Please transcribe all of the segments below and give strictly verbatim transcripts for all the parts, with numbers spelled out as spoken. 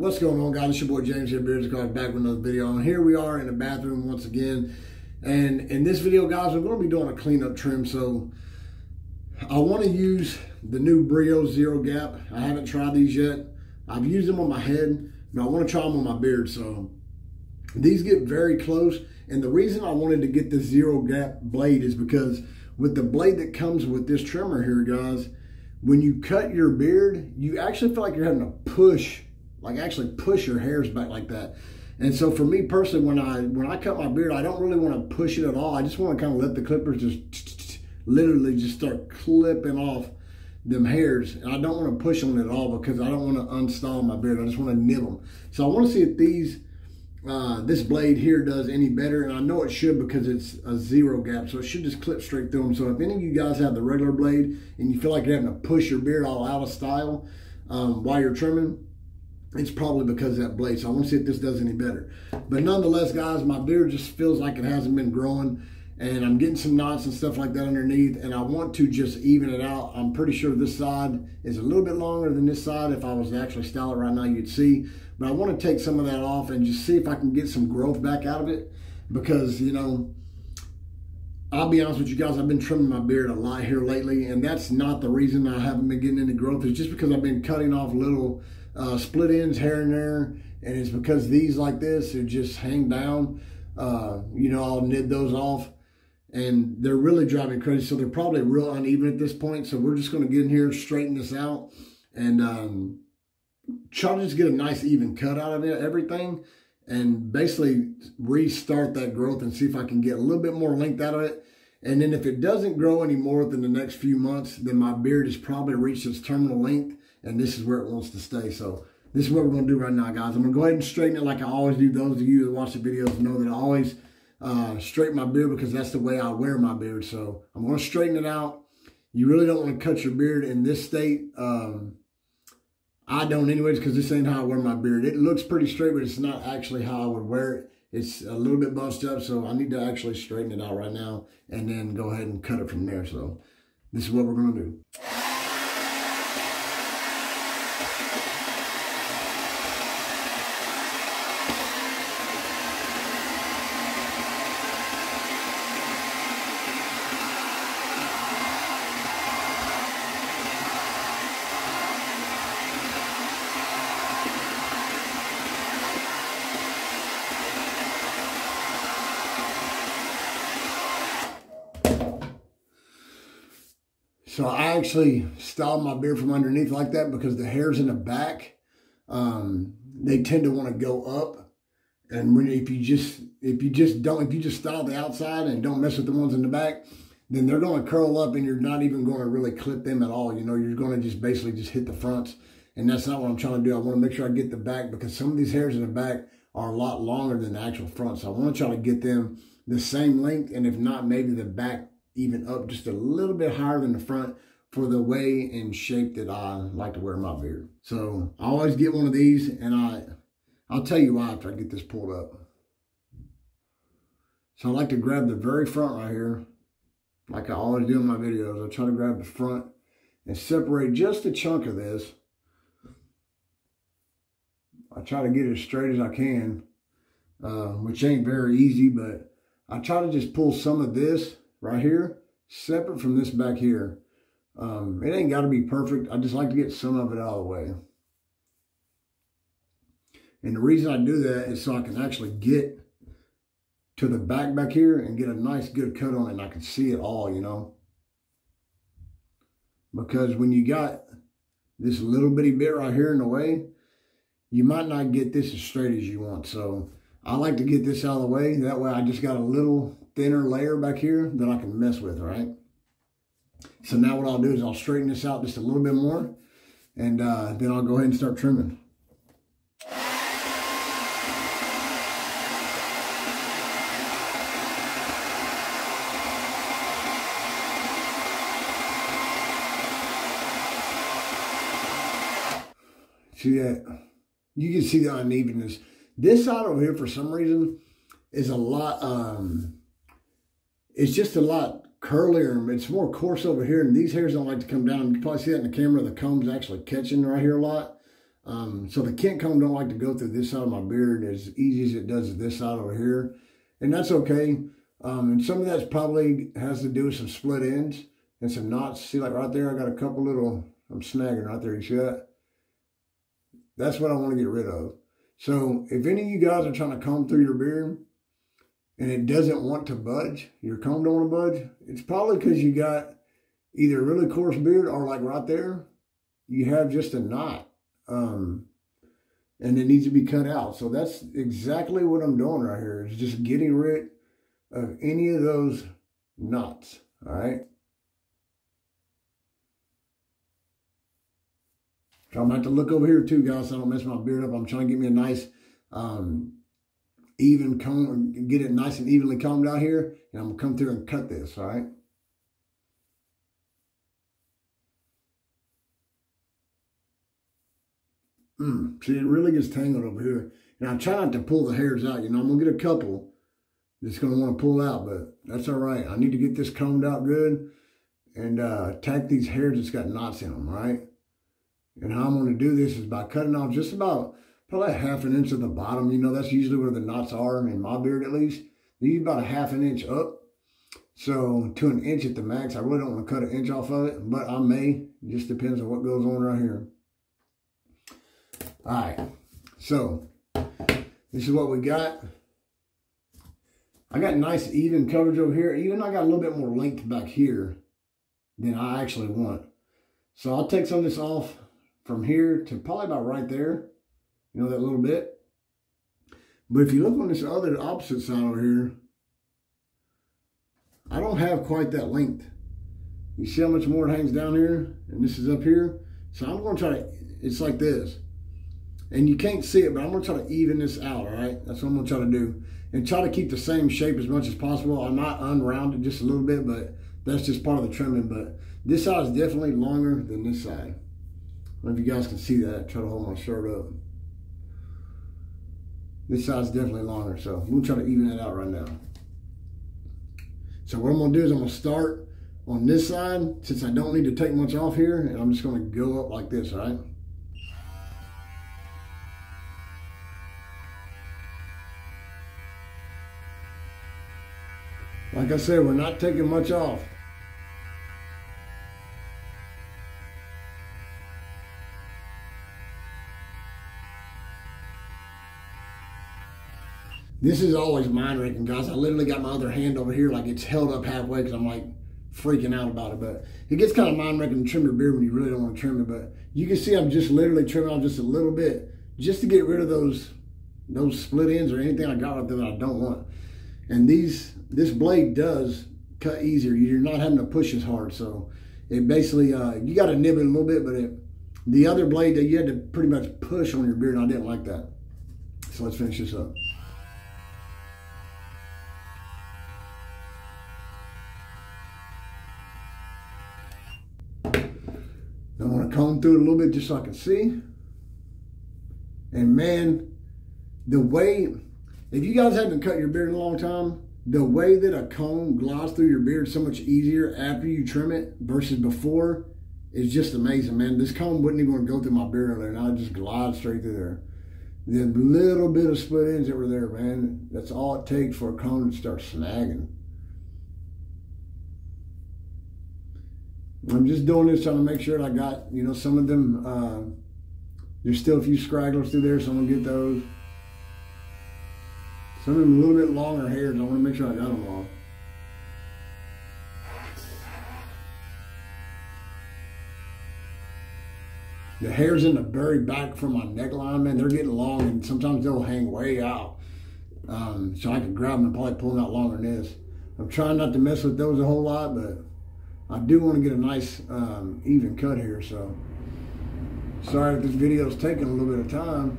What's going on, guys? It's your boy James here, Beards and Cars, back with another video. And here we are in the bathroom once again. And in this video, guys, we're going to be doing a cleanup trim. So I want to use the new Brio Zero Gap. I haven't tried these yet. I've used them on my head, but I want to try them on my beard. So these get very close. And the reason I wanted to get the Zero Gap blade is because with the blade that comes with this trimmer here, guys, when you cut your beard, you actually feel like you're having to push like actually push your hairs back like that. And so for me personally, when I when I cut my beard, I don't really want to push it at all. I just want to kind of let the clippers just literally just start clipping off them hairs. And I don't want to push them at all because I don't want to unstyle my beard. I just want to nib them. So I want to see if these, uh, this blade here does any better. And I know it should because it's a zero gap. So it should just clip straight through them. So if any of you guys have the regular blade and you feel like you're having to push your beard all out of style um, while you're trimming, it's probably because of that blade. So I want to see if this does any better. But nonetheless, guys, my beard just feels like it hasn't been growing. And I'm getting some knots and stuff like that underneath. And I want to just even it out. I'm pretty sure this side is a little bit longer than this side. If I was to actually style it right now, you'd see. But I want to take some of that off and just see if I can get some growth back out of it. Because, you know, I'll be honest with you guys, I've been trimming my beard a lot here lately. And that's not the reason I haven't been getting any growth. It's just because I've been cutting off little Uh, split ends here and there, and it's because these like this are just hang down. Uh, you know, I'll nib those off, and they're really driving crazy. So they're probably real uneven at this point. So we're just going to get in here, straighten this out, and um, try to just get a nice even cut out of it, everything, and basically restart that growth and see if I can get a little bit more length out of it. And then if it doesn't grow anymore within the next few months, then my beard has probably reached its terminal length. And this is where it wants to stay. So this is what we're going to do right now, guys. I'm going to go ahead and straighten it like I always do. Those of you that watch the videos know that I always uh, straighten my beard because that's the way I wear my beard. So I'm going to straighten it out. You really don't want to cut your beard in this state. Um, I don't anyways because this ain't how I wear my beard. It looks pretty straight, but it's not actually how I would wear it. It's a little bit bunched up, so I need to actually straighten it out right now and then go ahead and cut it from there. So this is what we're going to do. So I actually styled my beard from underneath like that because the hairs in the back, um, they tend to want to go up. And when, if you just if you just don't if you just style the outside and don't mess with the ones in the back, then they're going to curl up and you're not even going to really clip them at all. You know, you're going to just basically just hit the fronts, and that's not what I'm trying to do. I want to make sure I get the back because some of these hairs in the back are a lot longer than the actual front. So I want to try to get them the same length, and if not, maybe the back even up just a little bit higher than the front for the way and shape that I like to wear my beard. So I always get one of these, and I, I'll tell you why after I get this pulled up. So I like to grab the very front right here, like I always do in my videos. I try to grab the front and separate just a chunk of this. I try to get it as straight as I can, uh, which ain't very easy, but I try to just pull some of this right here, separate from this back here. Um, it ain't got to be perfect. I just like to get some of it out of the way. And the reason I do that is so I can actually get to the back back here and get a nice good cut on it, and I can see it all, you know. Because when you got this little bitty bit right here in the way, you might not get this as straight as you want. So I like to get this out of the way. That way I just got a little thinner layer back here that I can mess with, all right? So now what I'll do is I'll straighten this out just a little bit more, and uh, then I'll go ahead and start trimming. See that? You can see the unevenness. This side over here, for some reason, is a lot... Um, It's just a lot curlier. It's more coarse over here, and these hairs don't like to come down. You can probably see that in the camera. The comb's actually catching right here a lot. Um, so the Kent comb don't like to go through this side of my beard as easy as it does this side over here. And that's okay. Um, and some of that's probably has to do with some split ends and some knots. See, like right there, I got a couple little, I'm snagging right there, you see that? That's what I want to get rid of. So if any of you guys are trying to comb through your beard and it doesn't want to budge, your comb don't want to budge, it's probably because you got either a really coarse beard or like right there, you have just a knot. Um, and it needs to be cut out. So that's exactly what I'm doing right here, is just getting rid of any of those knots, all right? So I'm going to have to look over here too, guys, so I don't mess my beard up. I'm trying to get me a nice, um, even comb, get it nice and evenly combed out here, and I'm going to come through and cut this, all right? Mm, see, it really gets tangled over here. And I try not to pull the hairs out. You know, I'm going to get a couple that's going to want to pull out, but that's all right. I need to get this combed out good and uh, tack these hairs that's got knots in them, right? And how I'm going to do this is by cutting off just about probably half an inch of the bottom. You know, that's usually where the knots are, in my beard at least. These about a half an inch up. So to an inch at the max. I really don't want to cut an inch off of it, but I may. It just depends on what goes on right here. All right, so this is what we got. I got nice even coverage over here. Even I got a little bit more length back here than I actually want. So I'll take some of this off from here to probably about right there. You know, that little bit. But if you look on this other opposite side over here, I don't have quite that length. You see how much more it hangs down here? And this is up here. So I'm going to try to, it's like this. And you can't see it, but I'm going to try to even this out, all right? That's what I'm going to try to do. And try to keep the same shape as much as possible. I might unround it just a little bit, but that's just part of the trimming. But this side is definitely longer than this side. I don't know if you guys can see that. Try to hold my shirt up. This side is definitely longer, so I'm going to try to even it out right now. So what I'm going to do is I'm going to start on this side, since I don't need to take much off here, and I'm just going to go up like this, all right? Like I said, we're not taking much off. This is always mind-wrecking, guys. I literally got my other hand over here like it's held up halfway because I'm like freaking out about it. But it gets kind of mind-wrecking to trim your beard when you really don't want to trim it. But you can see I'm just literally trimming off just a little bit just to get rid of those, those split ends or anything I got right there that I don't want. And these, this blade does cut easier. You're not having to push as hard. So it basically, uh, you got to nib it a little bit, but it, the other blade that you had to pretty much push on your beard, and I didn't like that. So let's finish this up. I'm going to comb through it a little bit just so I can see. And man, the way... If you guys haven't cut your beard in a long time, the way that a comb glides through your beard is so much easier after you trim it versus before is just amazing, man. This comb wouldn't even go through my beard earlier, and I just glide straight through there. The little bit of split ends that were there, man, that's all it takes for a comb to start snagging. I'm just doing this trying to make sure that I got, you know, some of them, uh, there's still a few stragglers through there, so I'm gonna get those. Some of them a little bit longer hairs. I want to make sure I got them all. The hairs in the very back from my neckline, man, they're getting long, and sometimes they'll hang way out. Um, so I can grab them and probably pull them out longer than this. I'm trying not to mess with those a whole lot, but I do want to get a nice um, even cut here. So sorry if this video is taking a little bit of time,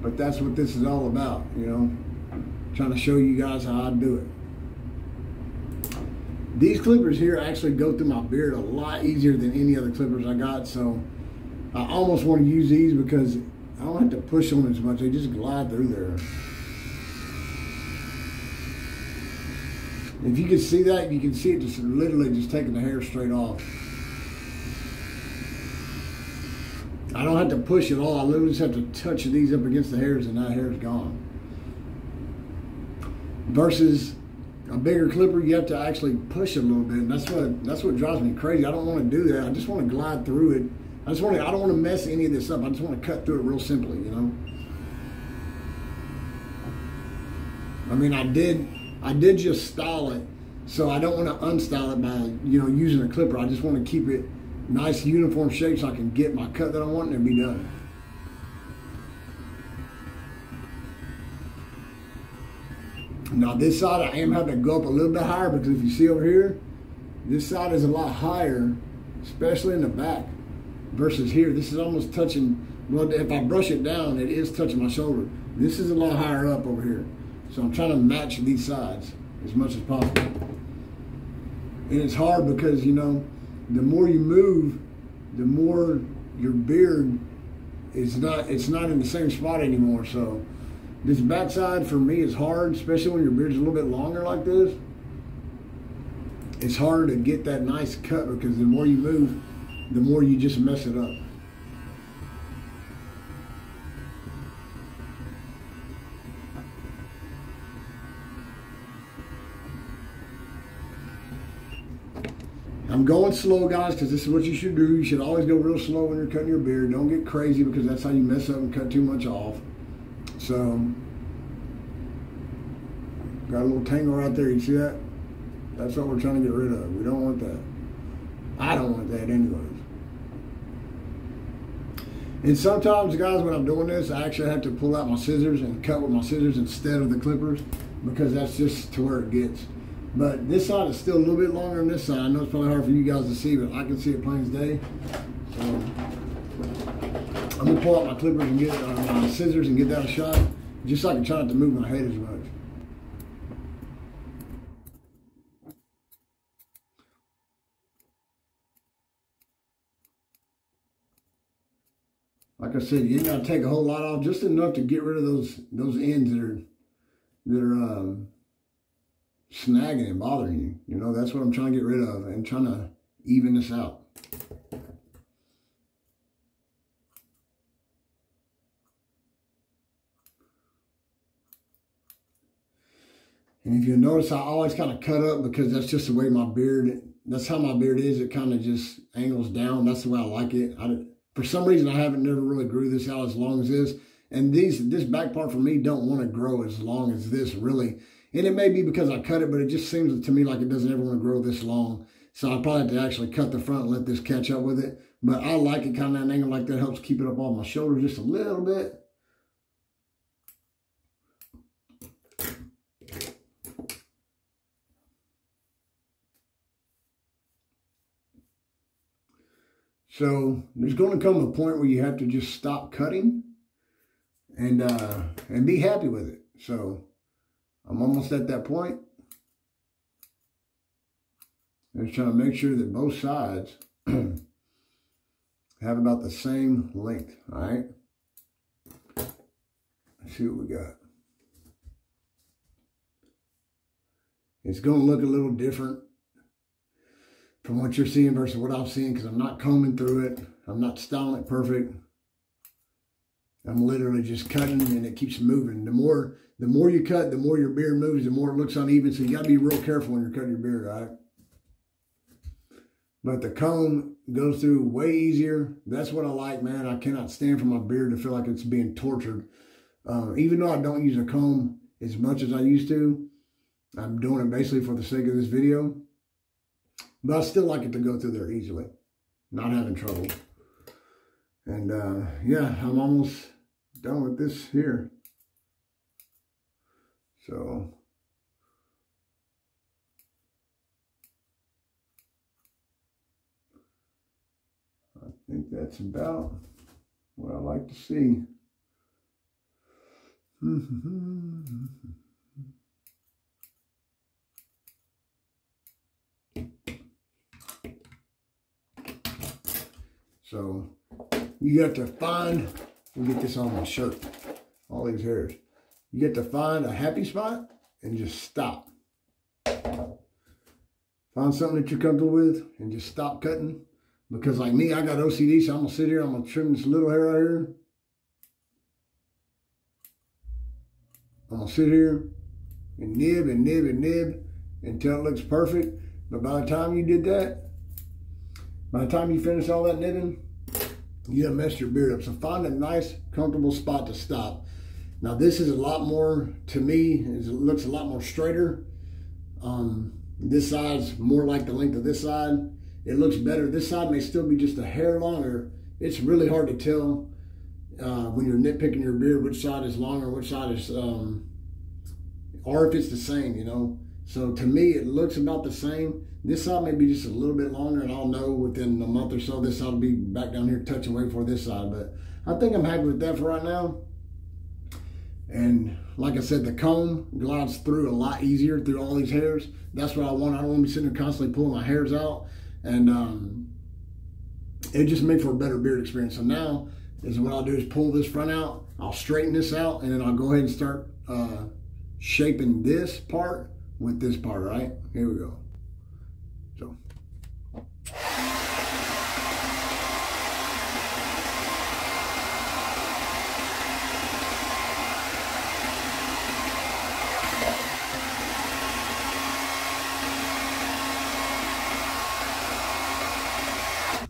but that's what this is all about, you know. Trying to show you guys how I do it. These clippers here actually go through my beard a lot easier than any other clippers I got, so I almost want to use these because I don't have to push on as much. They just glide through there. If you can see that, you can see it just literally just taking the hair straight off. I don't have to push at all. I literally just have to touch these up against the hairs, and now hair's gone. Versus a bigger clipper, you have to actually push it a little bit. And that's what that's what drives me crazy. I don't want to do that. I just want to glide through it. I just want to. I don't want to mess any of this up. I just want to cut through it real simply, you know. I mean, I did. I did just style it, so I don't want to unstyle it by you know using a clipper. I just want to keep it nice, uniform shape, so I can get my cut that I want and be done. Now this side I am having to go up a little bit higher, because if you see over here, this side is a lot higher, especially in the back, versus here. This is almost touching, well, if I brush it down, it is touching my shoulder. This is a lot higher up over here. So I'm trying to match these sides as much as possible. And it's hard because, you know, the more you move, the more your beard is not, it's not in the same spot anymore. So this backside for me is hard, especially when your beard's a little bit longer like this. It's hard to get that nice cut because the more you move, the more you just mess it up. I'm going slow, guys, because this is what you should do. You should always go real slow when you're cutting your beard. Don't get crazy, because that's how you mess up and cut too much off. So, got a little tangle right there. You see that? That's what we're trying to get rid of. We don't want that. I don't want that anyways. And sometimes, guys, when I'm doing this, I actually have to pull out my scissors and cut with my scissors instead of the clippers, because that's just to where it gets. But this side is still a little bit longer than this side. I know it's probably hard for you guys to see, but I can see it plain as day. So I'm gonna pull out my clippers and get uh, my scissors and get that a shot, just so I can try not to move my head as much. Like I said, you ain't gotta take a whole lot off, just enough to get rid of those those ends that are that are. Uh, snagging and bothering you. You know, that's what I'm trying to get rid of and trying to even this out. And if you notice, I always kind of cut up because that's just the way my beard, that's how my beard is. It kind of just angles down. That's the way I like it. I, for some reason, I haven't never really grew this out as long as this. And these, this back part for me don't want to grow as long as this, really. And it may be because I cut it, but it just seems to me like it doesn't ever want to grow this long. So I probably have to actually cut the front and let this catch up with it. But I like it kind of an angle like that. Helps keep it up on my shoulder just a little bit. So there's going to come a point where you have to just stop cutting and uh, and be happy with it. So I'm almost at that point. I'm just trying to make sure that both sides have about the same length, all right? Let's see what we got. It's going to look a little different from what you're seeing versus what I'm seeing, because I'm not combing through it. I'm not styling it perfect. I'm literally just cutting and it keeps moving. The more the more you cut, the more your beard moves, the more it looks uneven. So you gotta be real careful when you're cutting your beard, all right? But the comb goes through way easier. That's what I like, man. I cannot stand for my beard to feel like it's being tortured. Uh, even though I don't use a comb as much as I used to, I'm doing it basically for the sake of this video. But I still like it to go through there easily, not having trouble. And uh, yeah, I'm almost done with this here. So I think that's about what I like to see. So you have to find, we'll get this on my shirt, all these hairs. You get to find a happy spot and just stop. Find something that you're comfortable with and just stop cutting. Because like me, I got O C D, so I'm going to sit here, I'm going to trim this little hair right here. I'm going to sit here and nib and nib and nib until it looks perfect. But by the time you did that, by the time you finish all that nibbing, you done messed your beard up. So find a nice, comfortable spot to stop. Now this is a lot more, to me, it looks a lot more straighter. Um, this side's more like the length of this side. It looks better. This side may still be just a hair longer. It's really hard to tell uh, when you're nitpicking your beard which side is longer, which side is, um, or if it's the same, you know. So to me, it looks about the same. This side may be just a little bit longer, and I'll know within a month or so this side will be back down here touching way for this side. But I think I'm happy with that for right now. And like I said, the comb glides through a lot easier through all these hairs. That's what I want. I don't want to be sitting there constantly pulling my hairs out. And um, it just made for a better beard experience. So now is what I'll do is pull this front out. I'll straighten this out, and then I'll go ahead and start uh, shaping this part with this part, right? Here we go. So.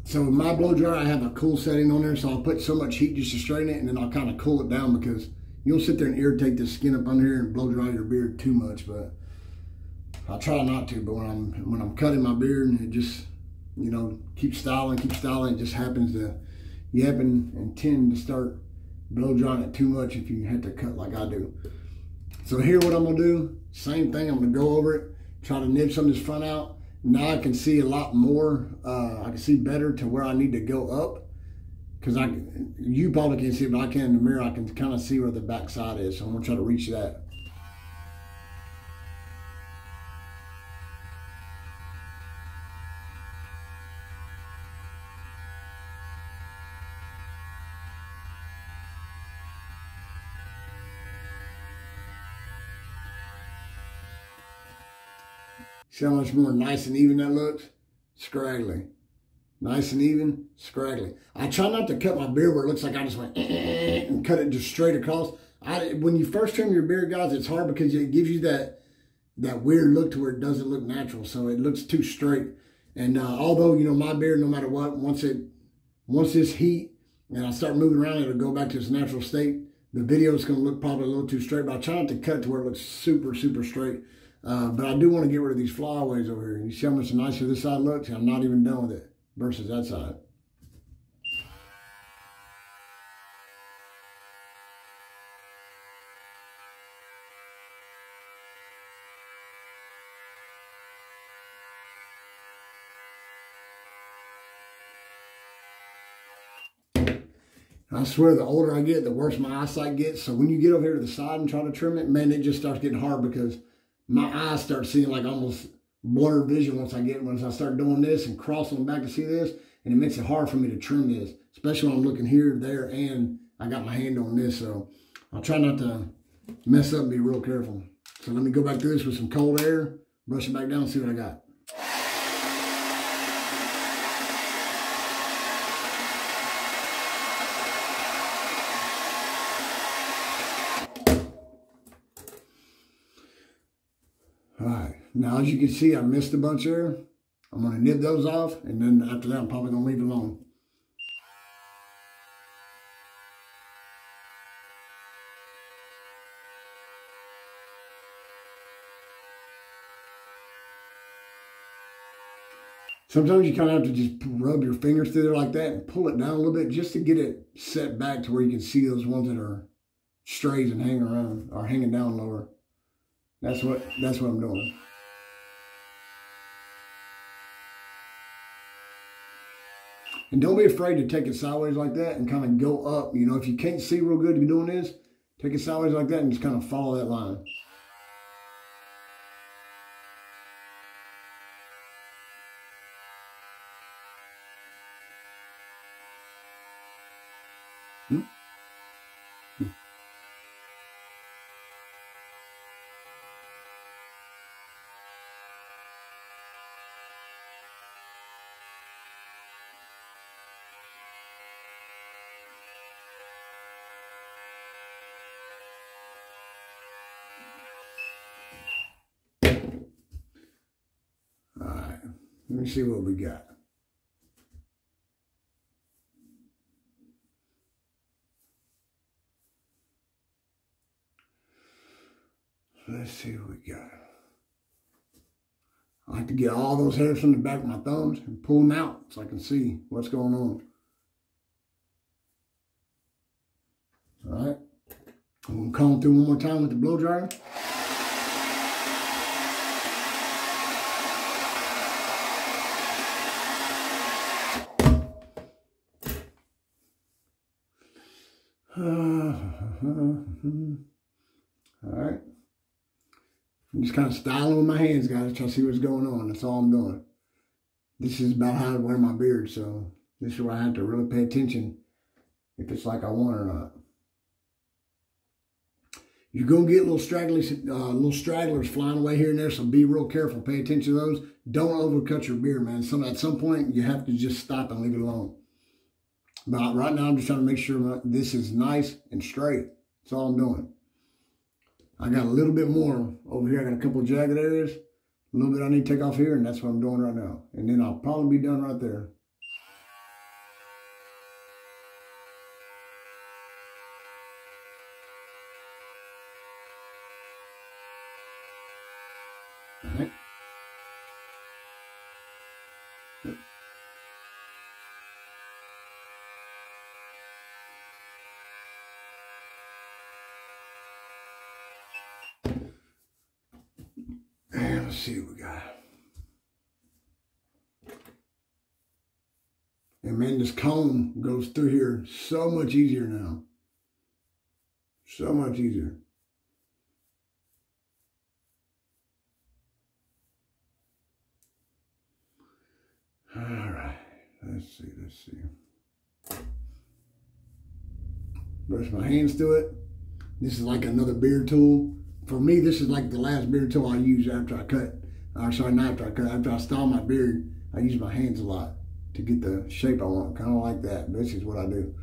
So with my blow dryer, I have a cool setting on there, so I'll put so much heat just to straighten it, and then I'll kind of cool it down because you'll sit there and irritate the skin up under here and blow dry your beard too much. But I try not to, but when I'm when I'm cutting my beard, and it just, you know, keep styling, keep styling, it just happens to, you happen and tend to start blow drying it too much if you had to cut like I do. So here, what I'm gonna do, same thing. I'm gonna go over it, try to nib some of this front out. Now I can see a lot more, uh, I can see better to where I need to go up, because I, you probably can't see it, but I can in the mirror, I can kind of see where the back side is, so I'm going to try to reach that. See how much more nice and even that looks? Scraggly. Nice and even, scraggly. I try not to cut my beard where it looks like I just went and cut it just straight across. I, when you first trim your beard, guys, it's hard because it gives you that that weird look to where it doesn't look natural. So it looks too straight. And uh, although, you know, my beard, no matter what, once it, once this heat and I start moving around, it'll go back to its natural state. The video is going to look probably a little too straight, but I try not to cut to where it looks super, super straight. Uh, but I do want to get rid of these flyaways over here. You see how much nicer this side looks? I'm not even done with it versus that side. I swear, the older I get, the worse my eyesight gets. So when you get over here to the side and try to trim it, man, it just starts getting hard because my eyes start seeing like almost blurred vision once I get, once I start doing this and crossing them back to see this, and it makes it hard for me to trim this, especially when I'm looking here, there, and I got my hand on this, so I'll try not to mess up and be real careful. So let me go back through this with some cold air, brush it back down, and see what I got. Now, as you can see, I missed a bunch there. I'm going to nib those off, and then after that, I'm probably going to leave it alone. Sometimes you kind of have to just rub your fingers through there like that and pull it down a little bit just to get it set back to where you can see those ones that are strays and hang around or hanging down lower. That's what, that's what I'm doing. And don't be afraid to take it sideways like that and kind of go up. You know, if you can't see real good if you're doing this, take it sideways like that and just kind of follow that line. Hmm? Hmm. Let me see what we got. Let's see what we got. I like to get all those hairs from the back of my thumbs and pull them out so I can see what's going on. Alright. I'm going to comb through one more time with the blow dryer. Alright. I'm just kind of styling with my hands, guys, trying to see what's going on. That's all I'm doing. This is about how I wear my beard, so this is where I have to really pay attention if it's like I want or not. You're going to get little, stragglers, uh, little stragglers flying away here and there, so be real careful. Pay attention to those. Don't overcut your beard, man. Some, at some point, you have to just stop and leave it alone. But right now, I'm just trying to make sure my, this is nice and straight. That's all I'm doing. I got a little bit more over here. I got a couple of jagged areas. A little bit I need to take off here, and that's what I'm doing right now. And then I'll probably be done right there. All right. Let's see what we got. And man, this comb goes through here so much easier now. So much easier. All right. Let's see. Let's see. Brush my hands through it. This is like another beard tool. For me, this is like the last beard tool I use after I cut. Or sorry, not after I cut. After I style my beard, I use my hands a lot to get the shape I want. Kind of like that. This is what I do.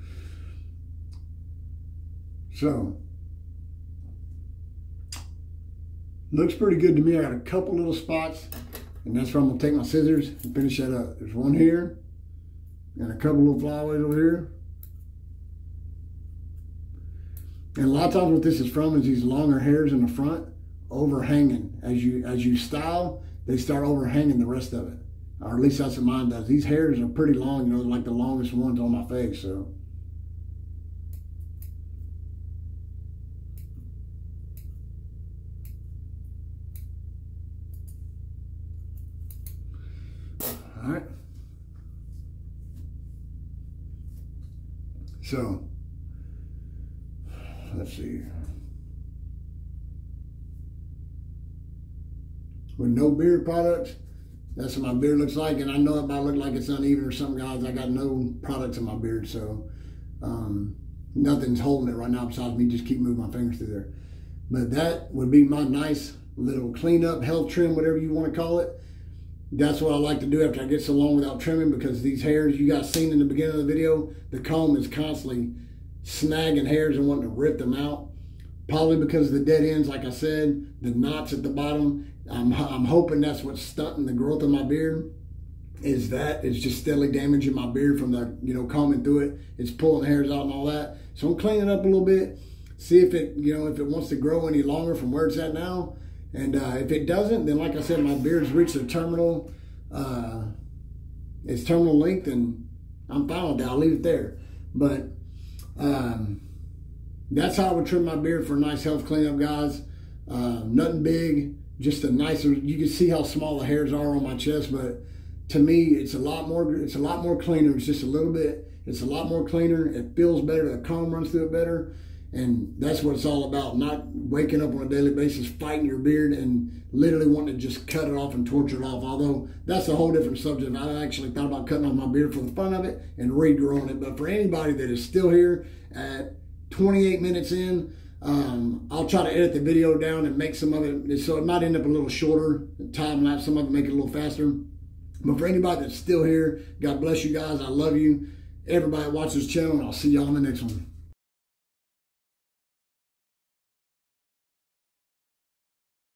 So, looks pretty good to me. I got a couple little spots, and that's where I'm going to take my scissors and finish that up. There's one here, and a couple little flyaways over here. And a lot of times what this is from is these longer hairs in the front overhanging. As you as you style, they start overhanging the rest of it. Or at least that's what mine does. These hairs are pretty long, you know, like the longest ones on my face, so. All right. So. Let's see. With no beard products, that's what my beard looks like. And I know it might look like it's uneven or something, guys. I got no products in my beard, so um, nothing's holding it right now besides me just keep moving my fingers through there. But that would be my nice little cleanup, health trim, whatever you want to call it. That's what I like to do after I get so long without trimming, because these hairs, you guys seen in the beginning of the video, the comb is constantly snagging hairs and wanting to rip them out, probably because of the dead ends, like I said, the knots at the bottom. I'm, I'm hoping that's what's stunting the growth of my beard, is that it's just steadily damaging my beard from the, you know, combing through it. It's pulling hairs out and all that. So I'm cleaning up a little bit, see if it, you know, if it wants to grow any longer from where it's at now. And uh, if it doesn't, then like I said, my beard's reached a terminal, uh, its terminal length, and I'm fine with that. I'll leave it there. But Um, that's how I would trim my beard for a nice health cleanup, guys. Uh, nothing big, just a nicer. You can see how small the hairs are on my chest, but to me, it's a lot more. It's a lot more cleaner. It's just a little bit. It's a lot more cleaner. It feels better. The comb runs through it better, and that's what it's all about. Not waking up on a daily basis fighting your beard and literally wanting to just cut it off and torture it off. Although that's a whole different subject. I actually thought about cutting off my beard for the fun of it and regrowing it. But for anybody that is still here at twenty-eight minutes in, um, I'll try to edit the video down and make some of it, so it might end up a little shorter time lapse. Some of it make it a little faster. But for anybody that's still here, God bless you guys. I love you. Everybody watch this channel, and I'll see y'all on the next one.